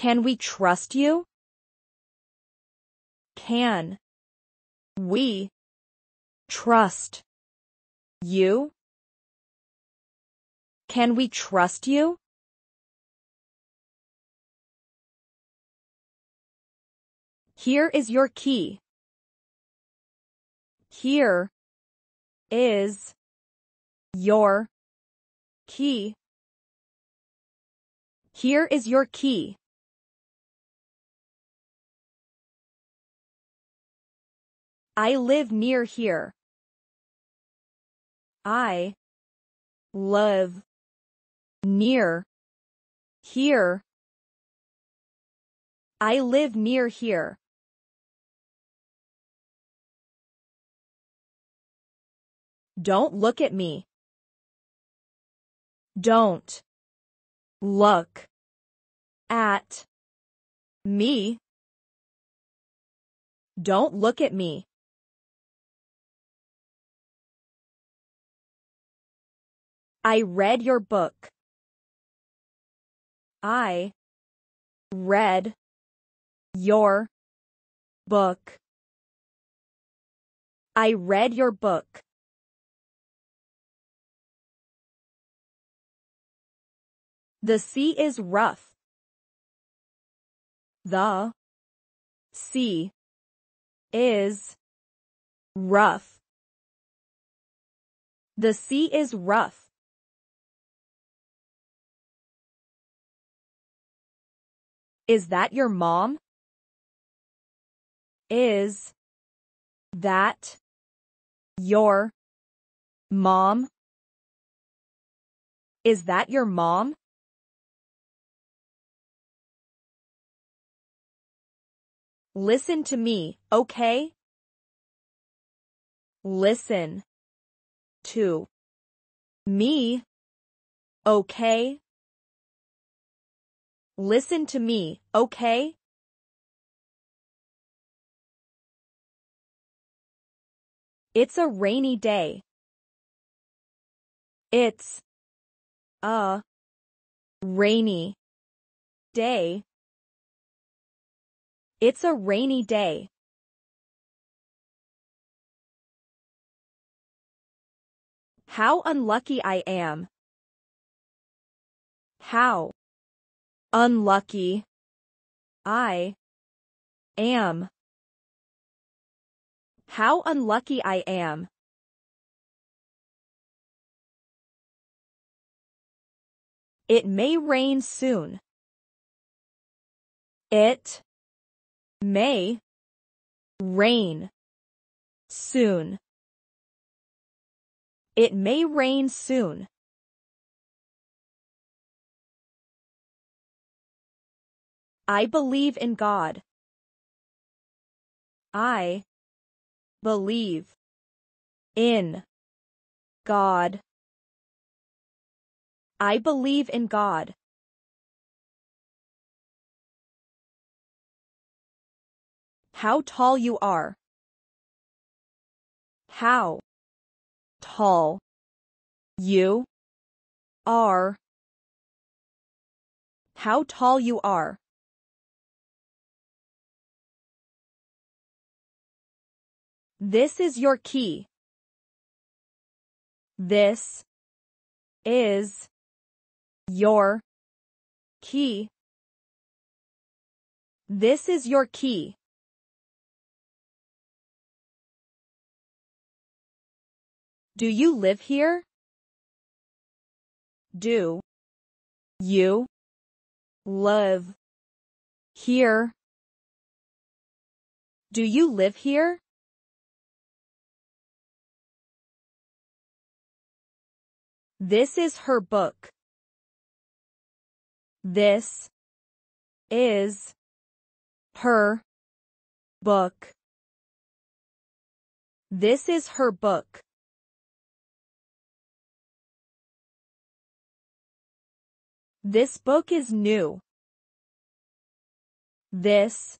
Can we trust you? Can we trust you? Can we trust you? Here is your key. Here is your key. Here is your key. I live near here. I live near here. I live near here. Don't look at me. Don't look at me. Don't look at me. I read your book. I read your book. I read your book. The sea is rough. The sea is rough. The sea is rough. Is that your mom? Is that your mom? Is that your mom? Listen to me, okay? Listen to me, okay? Listen to me, okay? It's a rainy day. It's a rainy day. It's a rainy day. How unlucky I am. How unlucky I am. How unlucky I am. It may rain soon. It may rain soon. It may rain soon. I believe in God. I believe in God. I believe in God. How tall you are. How tall you are. How tall you are. This is your key. This is your key. This is your key. Do you live here? Do you live here? Do you live here? This is her book. This is her book. This is her book. This book is new. This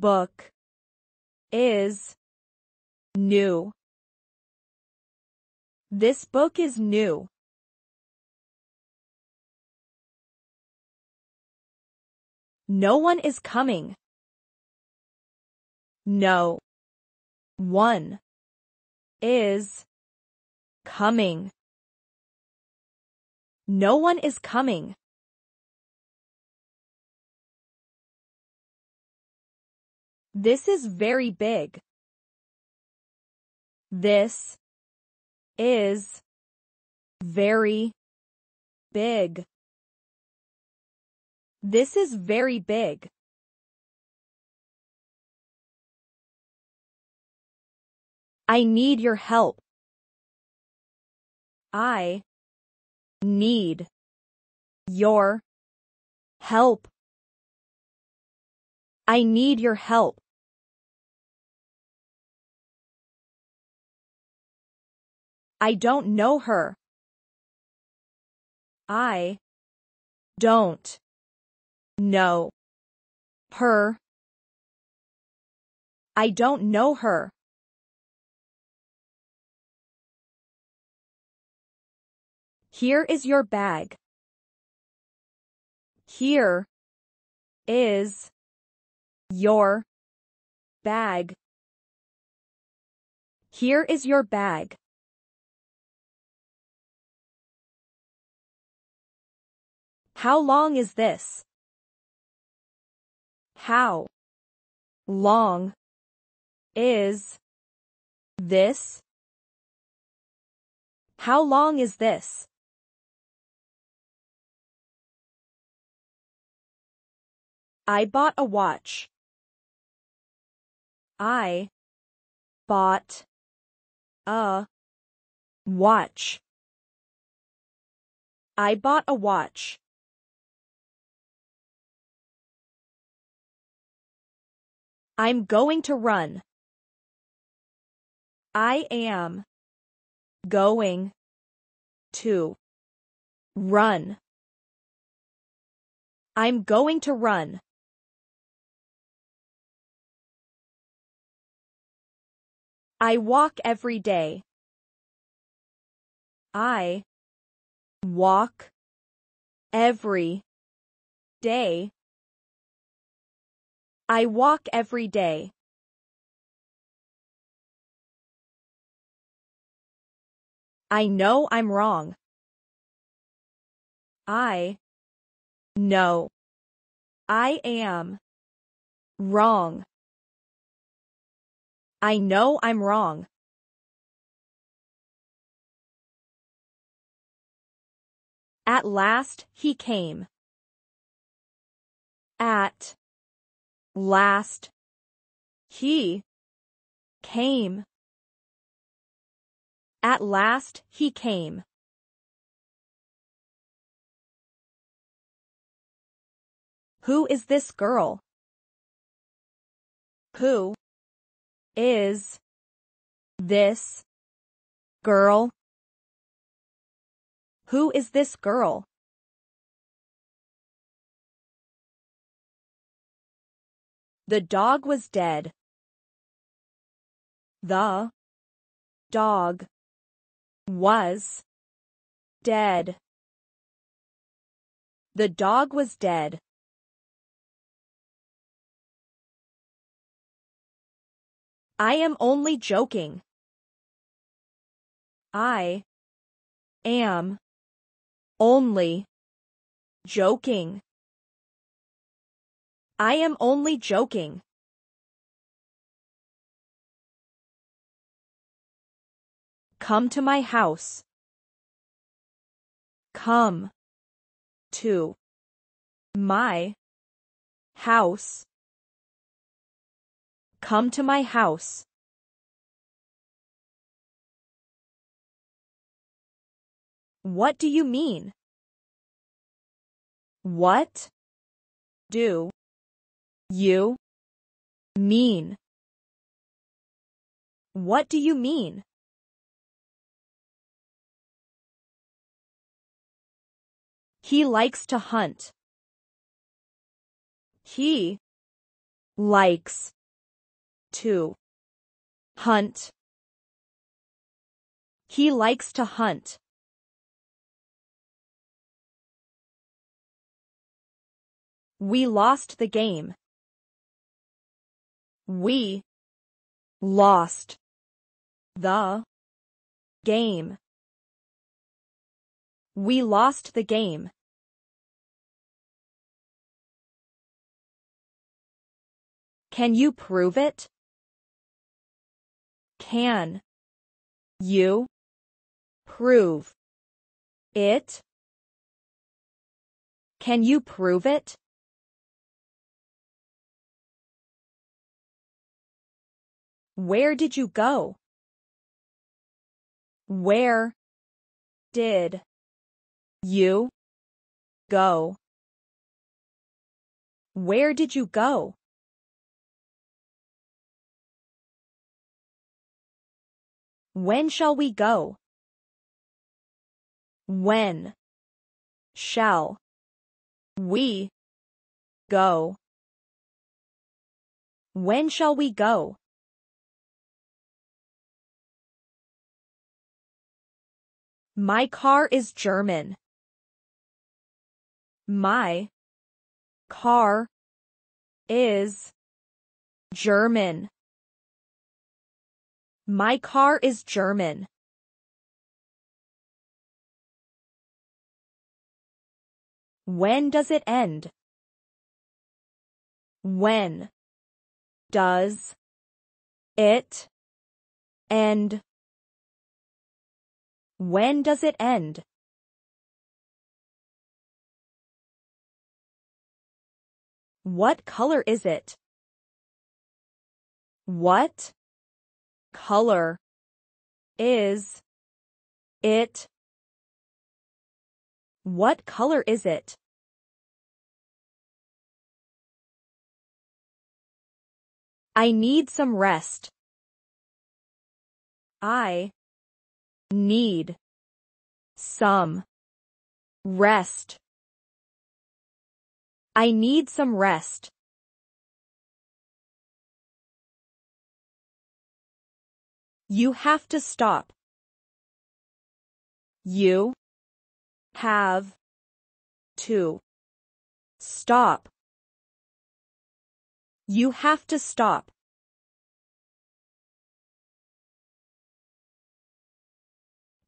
book is new. This book is new. No one is coming. No one is coming. No one is coming. This is very big. This is very big. This is very big. I need your help. I need your help. I need your help. I don't know her. I don't know her. I don't know her. Here is your bag. Here is your bag. Here is your bag. How long is this? How long is this? How long is this? I bought a watch. I bought a watch. I bought a watch. I'm going to run. I am going to run. I'm going to run. I walk every day. I walk every day. I walk every day. I know I'm wrong. I know I am wrong. I know I'm wrong. At last he came. At last he came. At last he came. Who is this girl? Who is this girl? Who is this girl? The dog was dead. The dog was dead. The dog was dead. I am only joking. I am only joking. I am only joking. Come to my house. Come to my house. Come to my house. What do you mean? What do you mean? What do you mean? He likes to hunt. He likes to hunt. He likes to hunt. We lost the game. We lost the game. We lost the game. Can you prove it? Can you prove it? Can you prove it? Where did you go? Where did you go? Where did you go? When shall we go? When shall we go? When shall we go? My car is German. My car is German. My car is German. When does it end? When does it end? When does it end? What color is it? What color is it? What color is it? I need some rest. I need some rest. I need some rest. You have to stop. You have to stop. You have to stop.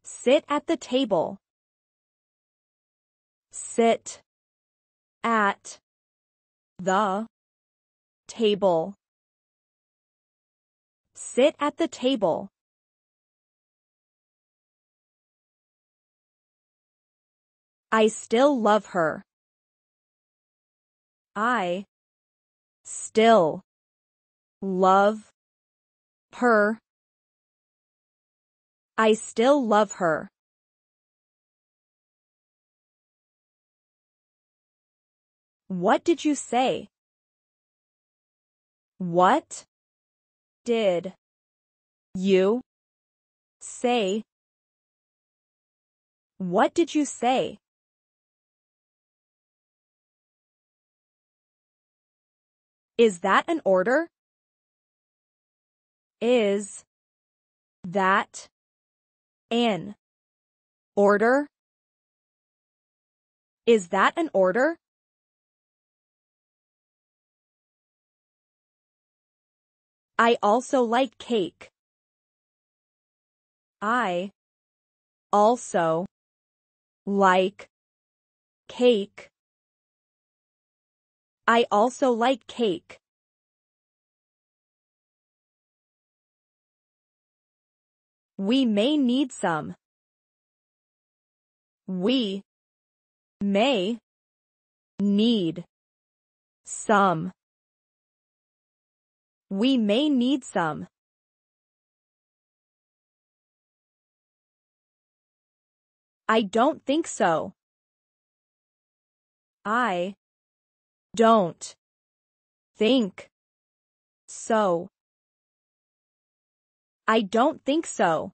Sit at the table. Sit at the table. Sit at the table. I still love her. I still love her. I still love her. What did you say? What did you say? What did you say? Is that an order? Is that an order? Is that an order? I also like cake. I also like cake. I also like cake. We may need some. We may need some. We may need some. I don't think so. I don't think so. I don't think so.